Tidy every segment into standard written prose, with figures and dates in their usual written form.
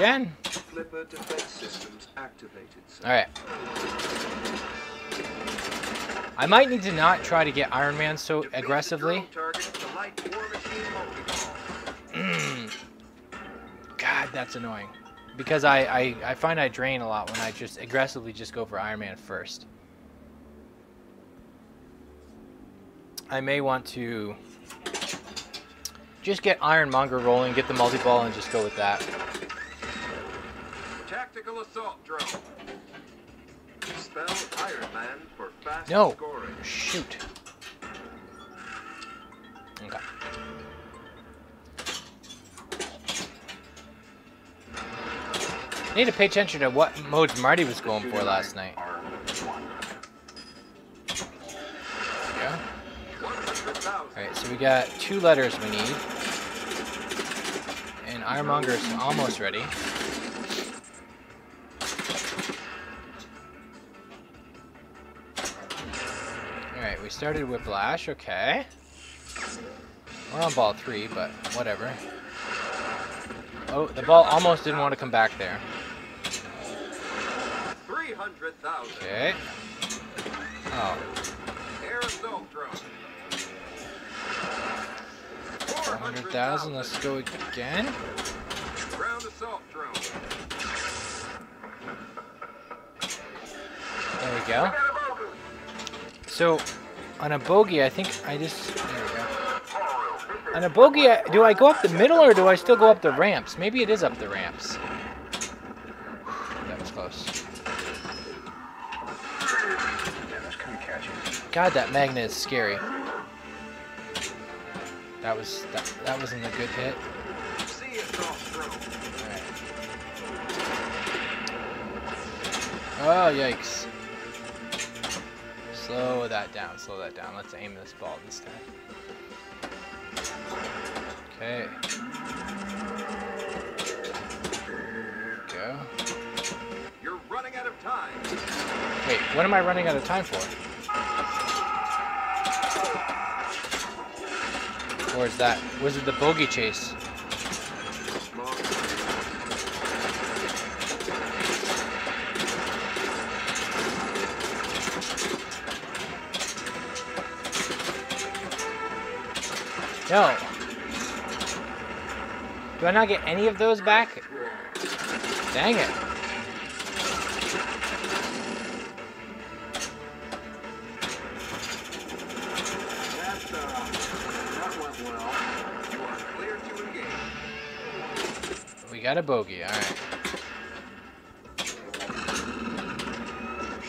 again. Flipper defense systems activated, sir. All right. I might need to not try to get Iron Man so aggressively. God, that's annoying. Because I find I drain a lot when I just aggressively just go for Iron Man first. I may want to just get Iron Monger rolling, get the multi-ball, and just go with that. Tactical assault drone. Spell Iron Man for fast scoring. No, shoot. Okay. I need to pay attention to what mode Marty was going for last night. Alright, so we got two letters we need. And Ironmonger is almost ready. Alright, we started Whiplash, okay. We're on ball 3, but whatever. Oh, the ball almost didn't want to come back there. 300,000. Okay. Oh. Air assault drone. 100,000, let's go again. Ground assault drone. There we go. So, on a bogey, I think I just, there we go. On a bogey, do I go up the middle or do I still go up the ramps? Maybe it is up the ramps. That was close. God, that magnet is scary. That wasn't a good hit. All right. Oh, yikes. Slow that down, slow that down. Let's aim this ball this time. Okay. Go. You're running out of time. Wait, what am I running out of time for? Or is that? Was it the bogey chase? No. Do I not get any of those back? Dang it. Got a bogey, alright.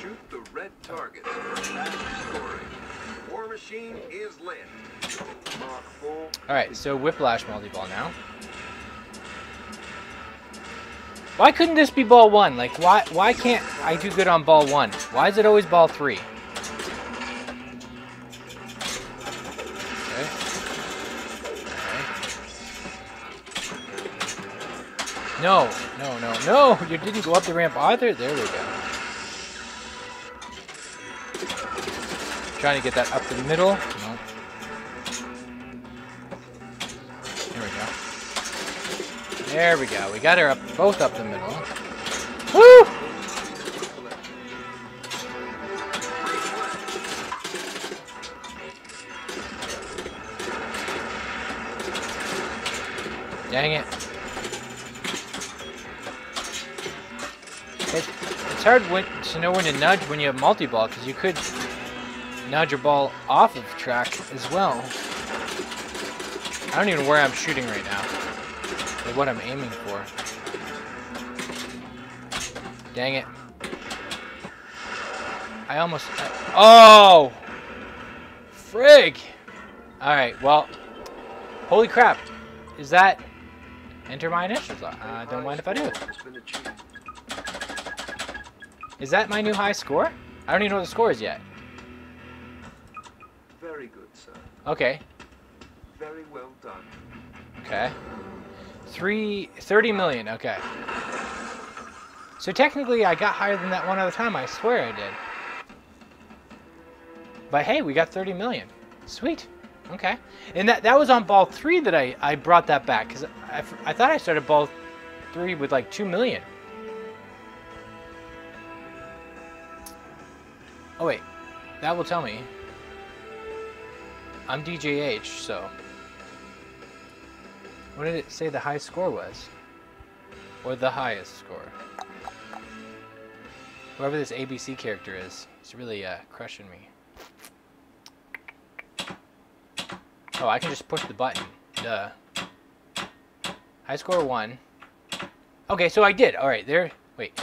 Shoot the red targets for fast scoring. War machine is lit. Mark 4. Alright, so Whiplash multi-ball now. Why couldn't this be ball 1? Like why can't I do good on ball 1? Why is it always ball 3? No, no, no, no! You didn't go up the ramp either? There we go. Trying to get that up the middle. No. There we go. There we go. We got her up, both up the middle. Woo! Dang it. It's hard to know when to nudge when you have multi-ball, because you could nudge your ball off of track as well. I don't even know where I'm shooting right now, or what I'm aiming for. Dang it. I almost... Oh! Frig! Alright, well, holy crap. Is that... Enter my initials? Don't mind if I do. Is that my new high score? I don't even know what the score is yet. Very good, sir. Okay. Very well done. Okay. 30 million, okay. So technically I got higher than that one other time, I swear I did. But hey, we got 30 million. Sweet. Okay. And that was on ball 3 that I brought that back, because I thought I started ball 3 with like 2 million. Oh wait, that will tell me. I'm DJH, so. What did it say the high score was? Or the highest score? Whoever this ABC character is, it's really crushing me. Oh, I can just push the button. Duh. High score 1. Okay, so I did. All right, there. Wait.